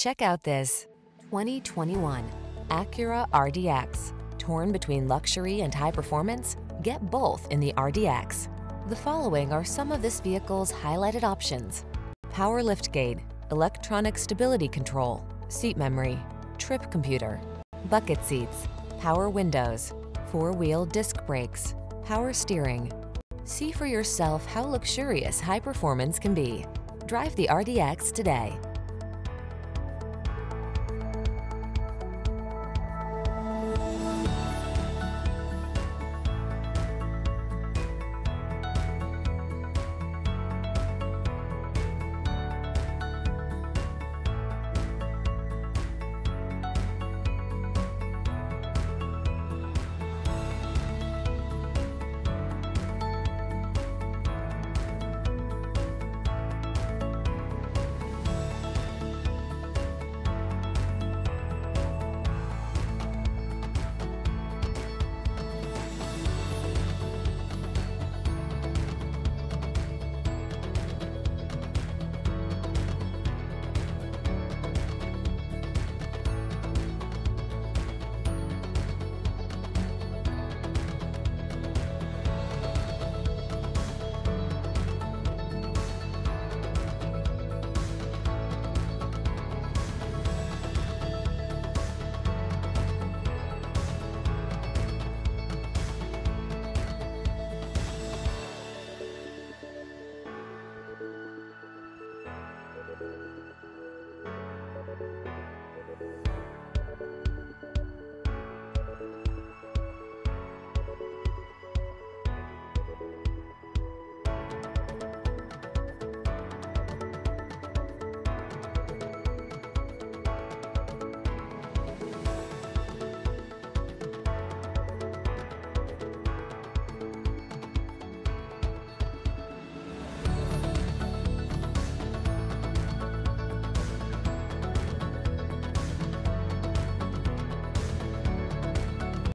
Check out this 2021 Acura RDX. Torn between luxury and high performance? Get both in the RDX. The following are some of this vehicle's highlighted options: power liftgate, electronic stability control, seat memory, trip computer, bucket seats, power windows, four-wheel disc brakes, power steering. See for yourself how luxurious high performance can be. Drive the RDX today.